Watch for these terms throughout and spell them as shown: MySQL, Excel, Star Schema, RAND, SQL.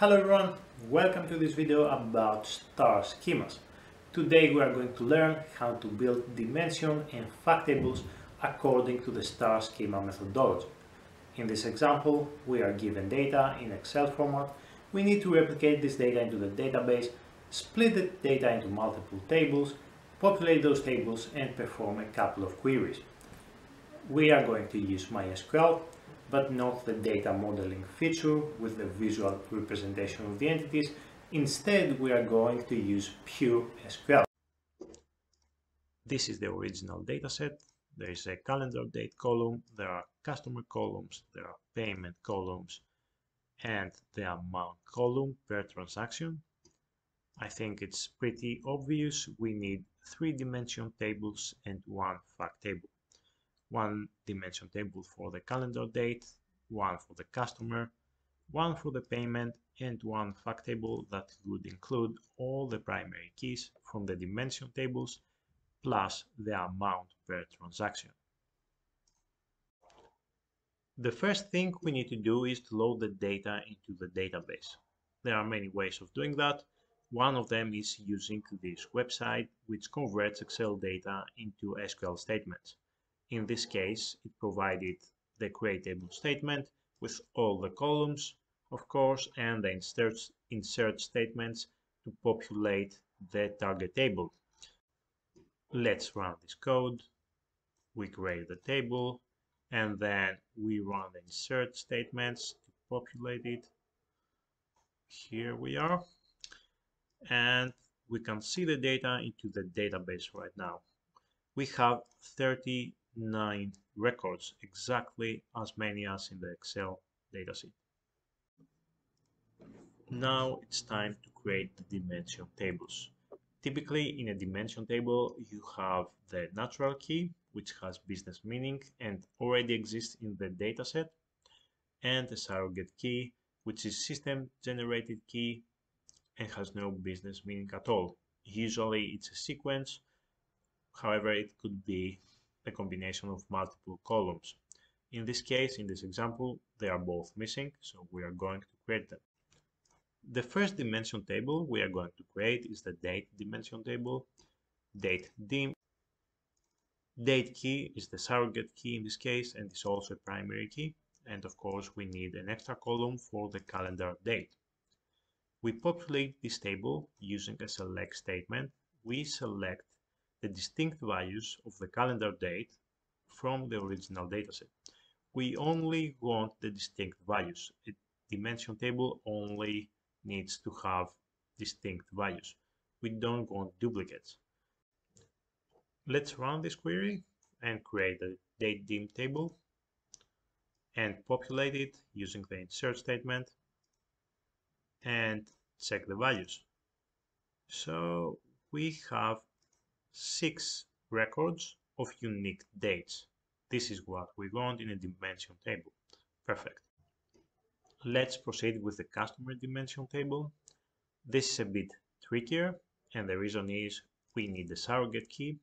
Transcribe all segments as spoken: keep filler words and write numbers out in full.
Hello everyone, welcome to this video about star schemas. Today we are going to learn how to build dimension and fact tables according to the star schema methodology. In this example, we are given data in Excel format. We need to replicate this data into the database, split the data into multiple tables, populate those tables and perform a couple of queries. We are going to use MySQL, but not the data modeling feature with the visual representation of the entities. Instead, we are going to use pure S Q L. This is the original dataset. There is a calendar date column, there are customer columns, there are payment columns, and the amount column per transaction. I think it's pretty obvious we need three-dimensional tables and one fact table. One dimension table for the calendar date, one for the customer, one for the payment, and one fact table that would include all the primary keys from the dimension tables plus the amount per transaction. The first thing we need to do is to load the data into the database. There are many ways of doing that. One of them is using this website, which converts Excel data into S Q L statements. In this case, it provided the create table statement with all the columns, of course, and the insert, insert statements to populate the target table. Let's run this code. We create the table, and then we run the insert statements to populate it. Here we are. And we can see the data into the database right now. We have thirty-nine records, exactly as many as in the Excel datasheet. Now it's time to create the dimension tables. Typically, in a dimension table, you have the natural key, which has business meaning and already exists in the dataset, and the surrogate key, which is system-generated key and has no business meaning at all. Usually, it's a sequence. However, it could be a combination of multiple columns. In this case, in this example, they are both missing, so we are going to create them. The first dimension table we are going to create is the date dimension table. Date dim. Date key is the surrogate key in this case and is also a primary key. And of course, we need an extra column for the calendar date. We populate this table using a select statement. We select the distinct values of the calendar date from the original dataset. We only want the distinct values. A dimension table only needs to have distinct values. We don't want duplicates. Let's run this query and create a date dim table and populate it using the insert statement and check the values. So we have six records of unique dates. This is what we want in a dimension table. Perfect. Let's proceed with the customer dimension table. This is a bit trickier, and the reason is we need the surrogate key,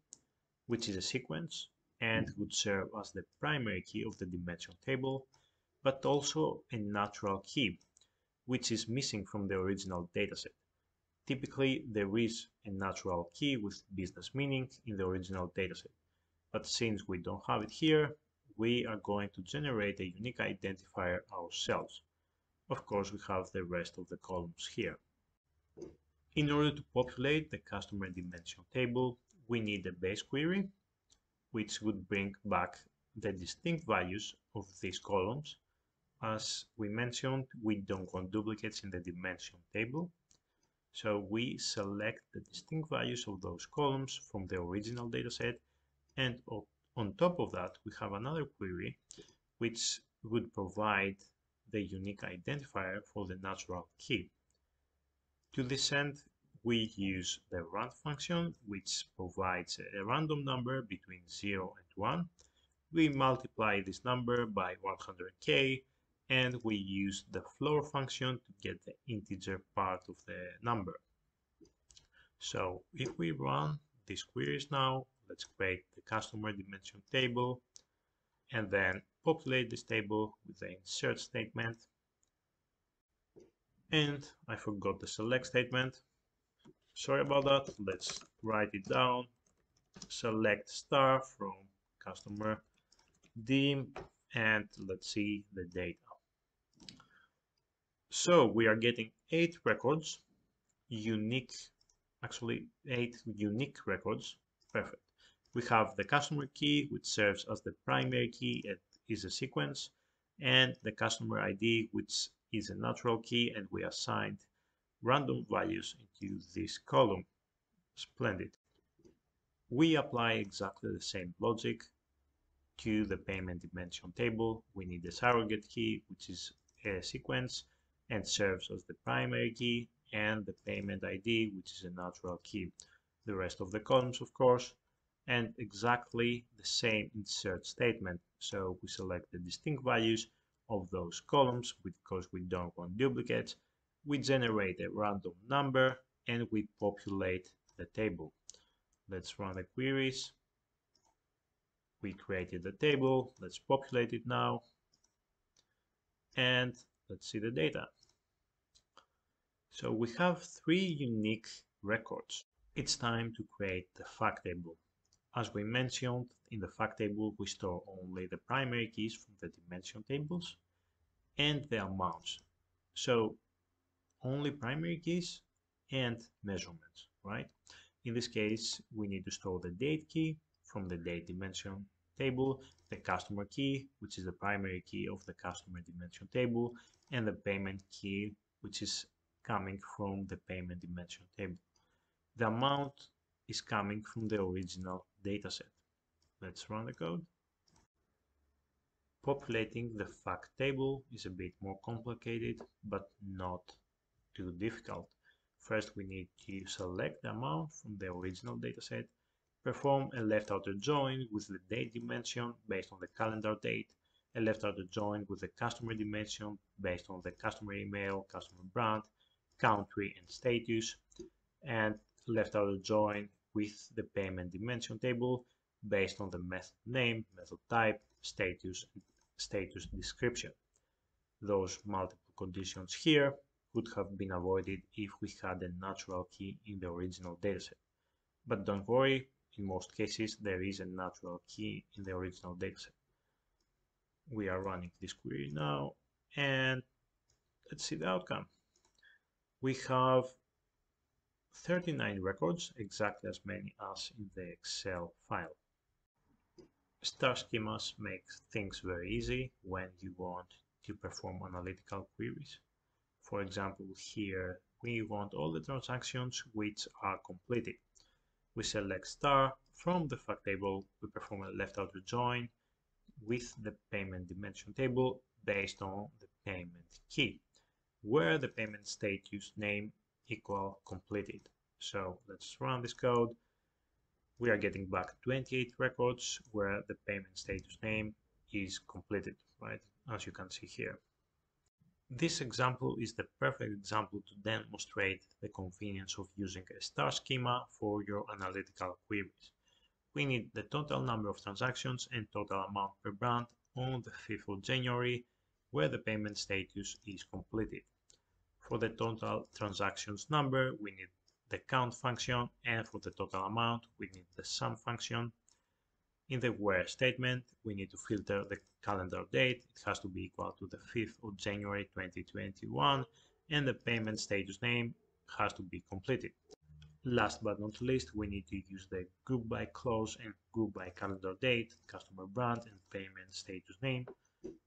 which is a sequence and would serve as the primary key of the dimension table, but also a natural key, which is missing from the original dataset. Typically, there is a natural key with business meaning in the original dataset, but since we don't have it here, we are going to generate a unique identifier ourselves. Of course, we have the rest of the columns here. In order to populate the customer dimension table, we need a base query, which would bring back the distinct values of these columns. As we mentioned, we don't want duplicates in the dimension table. So we select the distinct values of those columns from the original dataset, and on top of that, we have another query which would provide the unique identifier for the natural key. To this end, we use the RAND function, which provides a random number between zero and one. We multiply this number by one hundred K, and we use the floor function to get the integer part of the number. So if we run these queries now, let's create the customer dimension table and then populate this table with the insert statement. and I forgot the select statement. Sorry about that. Let's write it down. Select star from customer dim, and let's see the data. So we are getting eight records, unique, actually eight unique records. Perfect. We have the customer key, which serves as the primary key and is a sequence, and the customer I D, which is a natural key, and we assigned random values into this column. Splendid. We apply exactly the same logic to the payment dimension table. We need the surrogate key, which is a sequence and serves as the primary key, and the payment I D, which is a natural key. The rest of the columns, of course, and exactly the same insert statement. So we select the distinct values of those columns because we don't want duplicates. We generate a random number and we populate the table. Let's run the queries. We created the table. Let's populate it now. And let's see the data. So we have three unique records. It's time to create the fact table. As we mentioned, in the fact table, we store only the primary keys from the dimension tables and the amounts. So only primary keys and measurements, right? In this case, we need to store the date key from the date dimension table, the customer key, which is the primary key of the customer dimension table, and the payment key, which is coming from the payment dimension table. The amount is coming from the original dataset. Let's run the code. Populating the fact table is a bit more complicated, but not too difficult. First, we need to select the amount from the original dataset, perform a left outer join with the date dimension based on the calendar date, a left outer join with the customer dimension based on the customer email, customer brand, country and status, and left outer join with the payment dimension table based on the method name, method type, status, and status description. Those multiple conditions here could have been avoided if we had a natural key in the original dataset. But don't worry, in most cases there is a natural key in the original dataset. We are running this query now, and let's see the outcome. We have thirty-nine records, exactly as many as in the Excel file. Star schemas make things very easy when you want to perform analytical queries. For example, here we want all the transactions which are completed. We select star from the fact table, we perform a left outer join with the payment dimension table based on the payment key, where the payment status name equal completed. So let's run this code. We are getting back twenty-eight records where the payment status name is completed, right, as you can see here. This example is the perfect example to demonstrate the convenience of using a star schema for your analytical queries. We need the total number of transactions and total amount per brand on the fifth of January, where the payment status is completed. For the total transactions number, we need the count function, and for the total amount, we need the sum function. In the where statement, we need to filter the calendar date. It has to be equal to the fifth of January twenty twenty-one, and the payment status name has to be completed. Last but not least, we need to use the group by clause and group by calendar date, customer brand, and payment status name,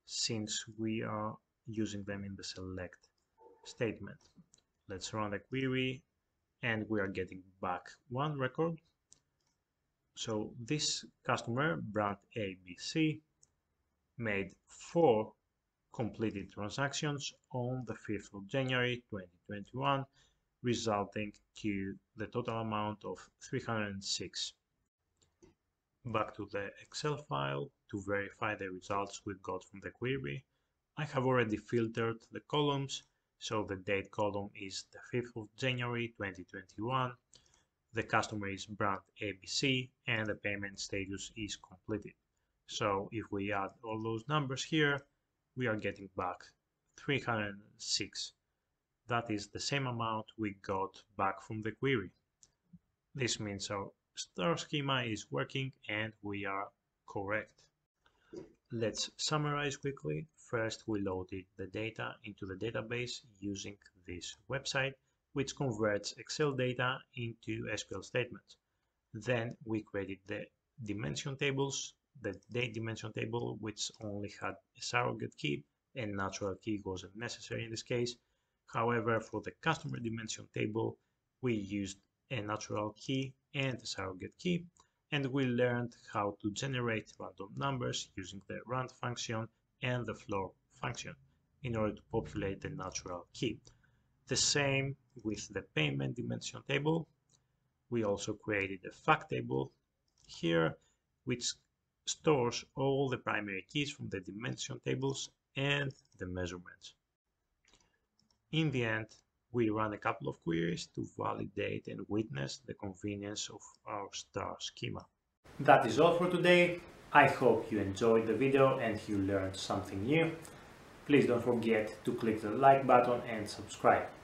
since we are using them in the select statement. Let's run the query, and we are getting back one record. So this customer, brand A B C, made four completed transactions on the fifth of January twenty twenty-one, resulting to the total amount of three hundred six. Back to the Excel file to verify the results we got from the query. I have already filtered the columns. So the date column is the fifth of January twenty twenty-one, the customer is brand A B C, and the payment status is completed. So if we add all those numbers here, we are getting back three hundred six. That is the same amount we got back from the query. This means our star schema is working and we are correct. Let's summarize quickly. First, we loaded the data into the database using this website, which converts Excel data into S Q L statements. Then we created the dimension tables, the date dimension table, which only had a surrogate key, and natural key wasn't necessary in this case. However, for the customer dimension table, we used a natural key and a surrogate key, and we learned how to generate random numbers using the RAND function and the floor function in order to populate the natural key. The same with the payment dimension table. We also created a fact table here, which stores all the primary keys from the dimension tables and the measurements. In the end, we run a couple of queries to validate and witness the convenience of our star schema. That is all for today. I hope you enjoyed the video and you learned something new. Please don't forget to click the like button and subscribe.